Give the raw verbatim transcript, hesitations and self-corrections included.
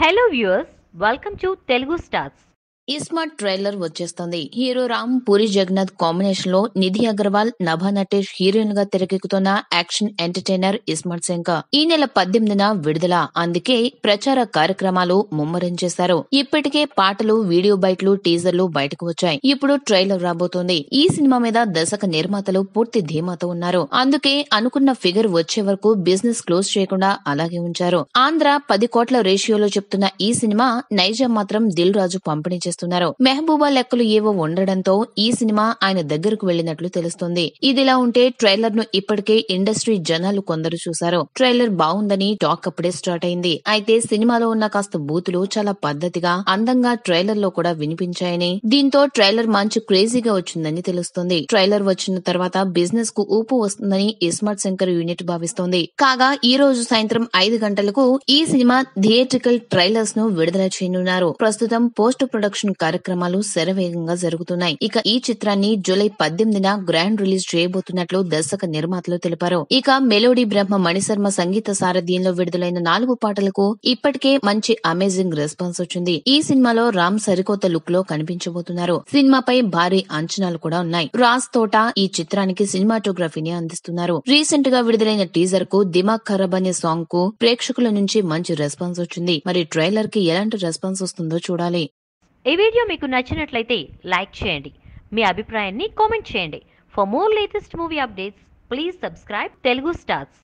Hello viewers, welcome to Telugu stars. ISmart trailer వచ్చేస్తుంది. Hero Ram, Puri Jagannadh combination లో Nidhi Agarwal, Nabha Natesh heroine గా తెరకెక్కుతున్న యాక్షన్ ఎంటర్టైనర్ ఇస్మార్ట్ శంకర్ ఈ నెల పద్దెనిమిదిన విడుదల. అందుకే ప్రచార కార్యక్రమాలు ముమ్మరం చేశారు. ఇప్పటికే పాటలు, వీడియో బైట్లు, టీజర్లు బయటకు వచ్చాయి. ఇప్పుడు ట్రైలర్ రాబోతోంది. ఈ సినిమా మీద దర్శక నిర్మాతలు పూర్తి ధీమాతో ఉన్నారు. అందుకే అనుకున్న ఫిగర్ వచ్చే వరకు బిజినెస్ క్లోజ్ చేయకుండా అలాగే ఉంచారు. ఆంధ్ర పది కోట్ల రేషియోలో చెప్తున్న ఈ సినిమా నైజాం మాత్రం దిల్ రాజు పంపిణీ మెహబూబా లెక్కలు ఏవో ఉండడంతో ఈ సినిమా ఆయన దగ్గరకు వెళ్లినట్లు తెలుస్తుంది. ఇదిలా ఉంటే ట్రైలర్ ను ఇప్పటికే ఇండస్ట్రీ జనాలు కొందరు చూశారు. ట్రైలర్ బాగుందని టాక్ అప్పుడే స్టార్ట్ అయింది. అయితే సినిమాలో ఉన్న కాస్త బూతులు చాలా పద్ధతిగా, అందంగా ట్రైలర్ లో కూడా వినిపించాయని, దీంతో ట్రైలర్ మంచి క్రేజీగా వచ్చిందని తెలుస్తుంది. ట్రైలర్ వచ్చిన తర్వాత బిజినెస్ కు ఊపు వస్తుందని ఇస్మార్ట్ శంకర్ యూనిట్ భావిస్తోంది. కాగా ఈ రోజు సాయంత్రం ఐదు గంటలకు ఈ సినిమా థియేట్రికల్ ట్రైలర్స్ ను విడుదల చేయనున్నారు. ప్రస్తుతం పోస్ట్ ప్రొడక్షన్ కార్యక్రమాలు శరవేగంగా జరుగుతున్నాయి. ఇక ఈ చిత్రాన్ని జూలై పద్దెనిమిదిన గ్రాండ్ రిలీజ్ చేయబోతున్నట్లు దర్శక నిర్మాతలు తెలిపారు. ఇక మెలోడీ బ్రహ్మ మణిశర్మ సంగీత సారథ్యంలో విడుదలైన నాలుగు పాటలకు ఇప్పటికే మంచి అమేజింగ్ రెస్పాన్స్ వచ్చింది. ఈ సినిమాలో రామ్ సరికొత్త లుక్ లో కనిపించబోతున్నారు. సినిమాపై భారీ అంచనాలు కూడా ఉన్నాయి. రాజ్ తోట ఈ చిత్రానికి సినిమాటోగ్రఫీని అందిస్తున్నారు. రీసెంట్ గా విడుదలైన టీజర్ కు దిమాగ్ ఖరాబ్ అనే సాంగ్ కు ప్రేక్షకుల నుంచి మంచి రెస్పాన్స్ వచ్చింది. మరి ట్రైలర్ కి ఎలాంటి రెస్పాన్స్ వస్తుందో చూడాలి. ఈ వీడియో మీకు నచ్చినట్లయితే లైక్ చేయండి, మీ అభిప్రాయాన్ని కామెంట్ చేయండి. For more latest movie updates please subscribe Telugu stars.